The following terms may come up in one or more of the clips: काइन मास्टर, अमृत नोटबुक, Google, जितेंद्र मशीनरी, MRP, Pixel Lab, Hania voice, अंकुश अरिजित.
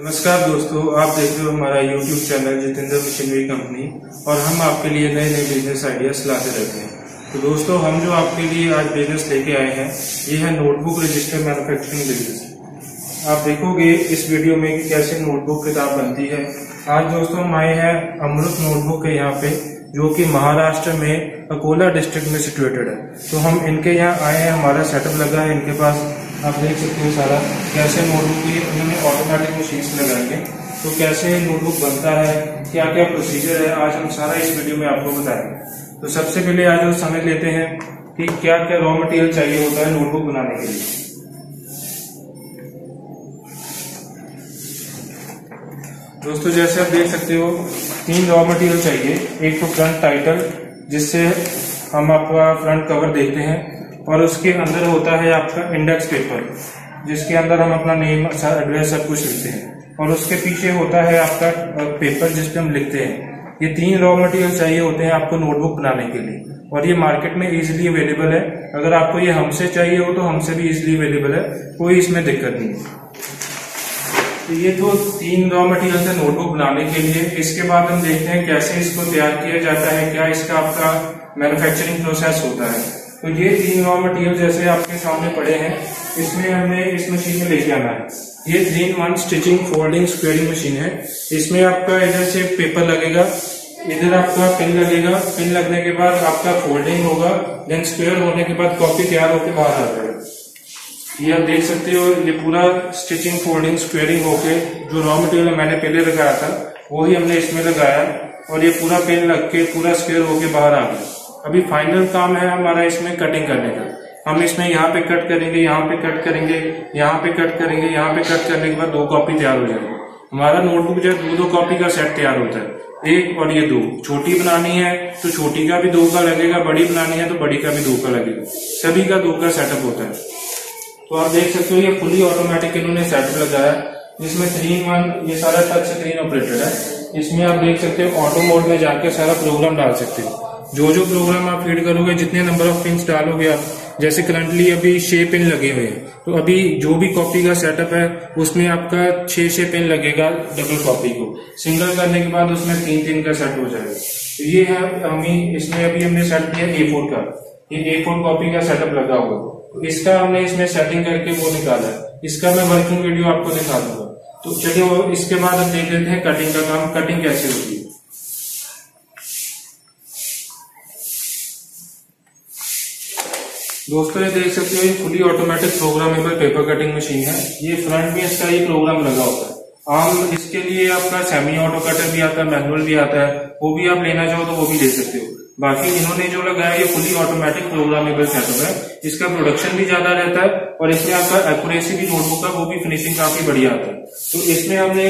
नमस्कार दोस्तों, आप देख रहे हो हमारा YouTube channel जितेंद्र मशीनरी company और हम आपके लिए नए नए बिजनेस आइडियाज लाते रहते हैं। तो दोस्तों, हम जो आपके लिए आज बिजनेस लेके आए हैं ये है नोटबुक रजिस्टर मैन्युफैक्चरिंग बिजनेस। आप देखोगे इस वीडियो में कि कैसे नोटबुक किताब बनती है। आज दोस्तों हम आए हैं अमृत नोटबुक के यहाँ पे, जो कि महाराष्ट्र में अकोला डिस्ट्रिक्ट में सिचुएटेड है। तो हम इनके यहाँ आए हैं, हमारा सेटअप लगा है इनके पास। आप देख सकते हो सारा कैसे नोटबुक की उन्होंने ऑटोमेटिक मशीन्स लगाएंगे, तो कैसे नोटबुक बनता है, क्या क्या प्रोसीजर है, आज हम सारा इस वीडियो में आपको बताएंगे। तो सबसे पहले आज हम समझ लेते हैं कि क्या क्या रॉ मटेरियल चाहिए होता है नोटबुक बनाने के लिए। दोस्तों जैसे आप देख सकते हो 3 रॉ मटेरियल चाहिए। एक तो फ्रंट टाइटल, जिससे हम आपका फ्रंट कवर देते हैं, और उसके अंदर होता है आपका इंडेक्स पेपर, जिसके अंदर हम अपना नेम, एड्रेस सब कुछ लिखते हैं, और उसके पीछे होता है आपका पेपर जिस पे हम लिखते हैं। ये 3 रॉ मटेरियल चाहिए होते हैं आपको नोटबुक बनाने के लिए, और ये मार्केट में ईजिली अवेलेबल है। अगर आपको ये हमसे चाहिए हो तो हमसे भी ईजिली अवेलेबल है, कोई इसमें दिक्कत नहीं है। तो ये तो 3 रॉ मटेरियल है नोटबुक बनाने के लिए। इसके बाद हम देखते हैं कैसे इसको तैयार किया जाता है, क्या इसका आपका मैन्युफैक्चरिंग प्रोसेस होता है। तो ये 3 रॉ मटेरियल जैसे आपके सामने पड़े हैं, इसमें हमने इस मशीन में लेके आना है। ये 3-in-1 stitching folding squaring machine है। इसमें आपका इधर से पेपर लगेगा, इधर आपका पिन लगेगा, पिन लगने के बाद आपका फोल्डिंग होगा, देन स्क्वेयर होने के बाद कॉपी तैयार होकर बाहर आ जाएगा। ये आप देख सकते हो, ये पूरा स्टिचिंग फोल्डिंग स्क्वेयरिंग होके जो रॉ मटेरियल मैंने पहले लगाया था वो ही हमने इसमें लगाया, और ये पूरा पेन लग के पूरा स्क्वेयर होके बाहर आ गया। अभी फाइनल काम है हमारा इसमें कटिंग करने का। हम इसमें यहाँ पे कट करेंगे, यहाँ पे कट करेंगे, यहाँ पे कट करेंगे, यहाँ पे कट करने के बाद 2 कॉपी तैयार हो जाएगी। हमारा नोटबुक जो 2-2 कॉपी का सेट तैयार होता है, एक और ये 2। छोटी बनानी है तो छोटी का भी 2 का लगेगा, बड़ी बनानी है तो बड़ी का भी 2 का लगेगा, सभी का 2 का सेटअप होता है। तो आप देख सकते हो ये फुली ऑटोमेटिक इन्होंने सेटअप लगाया, जिसमें 3-in-1 ये सारा टच स्क्रीन ऑपरेटेड है। इसमें आप देख सकते हो ऑटो मोड में जाकर सारा प्रोग्राम डाल सकते हो, जो जो प्रोग्राम आप फीड करोगे, जितने नंबर ऑफ पिन्स डालोगे आप। जैसे करंटली अभी 6 पिन लगे हुए हैं, तो अभी जो भी कॉपी का सेटअप है उसमें आपका 6-6 पिन लगेगा। डबल कॉपी को सिंगल करने के बाद उसमें 3-3 का सेट हो जाएगा। तो ये है हमें इसमें अभी हमने सेट किया A4 का, ये A4 कॉपी का सेटअप लगा हुआ है। इसका हमने इसमें सेटिंग करके वो निकाला है, इसका मैं वर्किंग वीडियो आपको दिखा दूंगा। तो चलिए इसके बाद हम देख लेते हैं कटिंग का काम, कटिंग कैसे होती है। दोस्तों ये देख सकते हो, ये fully automatic programmable paper cutting machine है। ये फ्रंट में इसका ये प्रोग्राम लगा होता है। आम इसके लिए आपका सेमी ऑटो कटर भी आता है, मैनुअल भी आता है, वो भी आप लेना चाहो तो वो भी ले सकते हो। बाकी इन्होंने जो लगाया ये फुली ऑटोमेटिक प्रोग्रामेबल सेटअप है। इसका प्रोडक्शन भी ज्यादा रहता है, और इसमें आपका एक्यूरेसी भी नोटबुक का, वो भी फिनिशिंग काफी बढ़िया आता है। तो इसमें हमने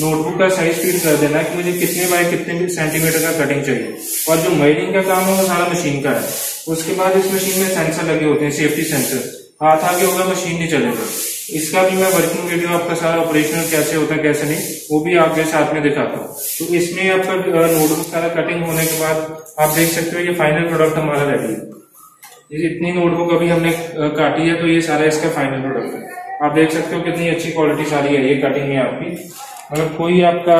नोटबुक का साइज फीड कर देना है कि मुझे कितने बाय कितने सेंटीमीटर का कटिंग चाहिए, और जो मेजरिंग का काम है वो सारा मशीन का है। उसके बाद इस मशीन में सेंसर लगे होते हैं, सेफ्टी सेंसर। हाथ आगे होगा मशीन नहीं चलेगा। इसका भी मैं वर्किंग वीडियो आपका सारा ऑपरेशनल कैसे होता है कैसे नहीं, वो भी आपके साथ में दिखाता हूँ। तो इसमें आपका नोटबुक सारा कटिंग होने के बाद आप देख सकते हो ये फाइनल प्रोडक्ट हमारा रेडी है। इतनी नोटबुक अभी हमने काटी है, तो ये सारा इसका फाइनल प्रोडक्ट है। आप देख सकते हो कितनी अच्छी क्वालिटी सारी है ये कटिंग है आपकी। मतलब कोई आपका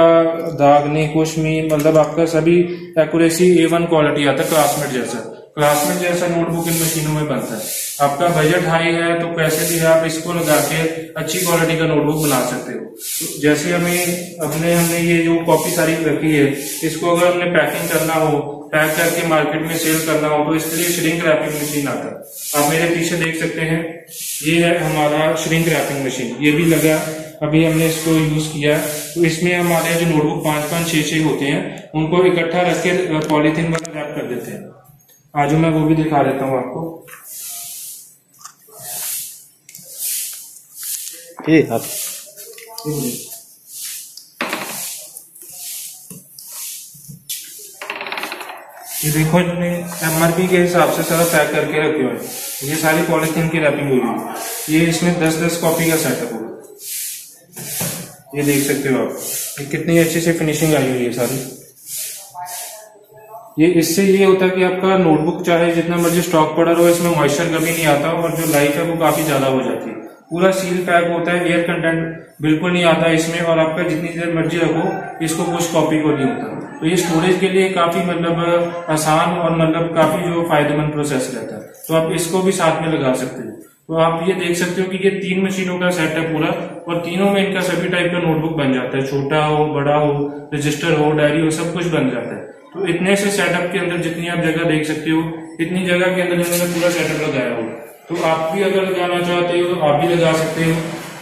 दाग नहीं, कुछ नहीं, मतलब आपका सभी एक्यूरेसी A1 क्वालिटी आता है, क्लासमेट जैसा नोटबुक इन मशीनों में बनता है। आपका बजट हाई है तो कैसे भी आप इसको लगा के अच्छी क्वालिटी का नोटबुक बना सकते हो। तो जैसे हमने ये जो कॉपी सारी रखी है, इसको अगर हमने पैकिंग करना हो, पैक करके मार्केट में सेल करना हो, तो इसके लिए श्रिंक रैपिंग मशीन आता है। आप मेरे पीछे देख सकते हैं, ये है हमारा श्रिंक रैपिंग मशीन। ये भी लगा, अभी हमने इसको यूज किया। तो इसमें हमारे जो नोटबुक 5-5, 6-6 होते हैं, उनको इकट्ठा रख के पॉलीथिन में रैप कर देते हैं। आज मैं वो भी दिखा देता हूँ आपको। ये देखो, इन्होंने MRP के हिसाब से सारा पैक करके रखे हुए हैं। ये सारी पॉलिथीन की रैपिंग हुई है। ये इसमें 10-10 कॉपी का सेटअप होगा। ये देख सकते हो आप, ये कितनी अच्छे से फिनिशिंग आई हुई है सारी। ये इससे ये होता है कि आपका नोटबुक चाहे जितना मर्जी स्टॉक पड़ा रहो, इसमें मॉइस्चर कभी नहीं आता, और जो लाइफ है वो काफी ज्यादा हो जाती है। पूरा सील पैक होता है, एयर कंटेंट बिल्कुल नहीं आता इसमें, और आपका जितनी देर मर्जी रखो इसको कुछ कॉपी को नहीं होता। तो ये स्टोरेज के लिए काफी मतलब आसान और मतलब काफी जो फायदेमंद प्रोसेस रहता है। तो आप इसको भी साथ में लगा सकते हो। तो आप ये देख सकते हो कि ये तीन मशीनों का सेट है पूरा, और तीनों में इनका सभी टाइप का नोटबुक बन जाता है, छोटा हो, बड़ा हो, रजिस्टर हो, डायरी हो, सब कुछ बन जाता है। तो इतने से सेटअप के अंदर जितनी आप जगह देख सकते हो, इतनी जगह के अंदर इन्होंने पूरा सेटअप लगाया हो। तो आप भी अगर लगाना चाहते हो तो आप भी लगा सकते हो।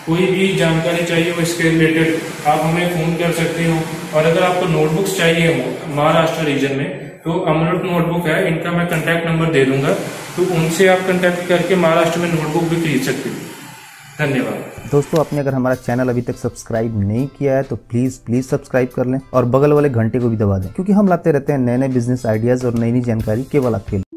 कोई भी जानकारी चाहिए हो इसके रिलेटेड आप हमें फोन कर सकते हो। और अगर आपको नोटबुक्स चाहिए हो महाराष्ट्र रीजन में, तो अमृत नोटबुक है, इनका मैं कॉन्टैक्ट नंबर दे दूंगा, तो उनसे आप कॉन्टैक्ट करके महाराष्ट्र में नोटबुक भी खरीद सकते हो। धन्यवाद दोस्तों। आपने अगर हमारा चैनल अभी तक सब्सक्राइब नहीं किया है तो प्लीज सब्सक्राइब कर लें और बगल वाले घंटे को भी दबा दें, क्योंकि हम लाते रहते हैं नए नए बिजनेस आइडियाज और नई नई जानकारी केवल आपके लिए।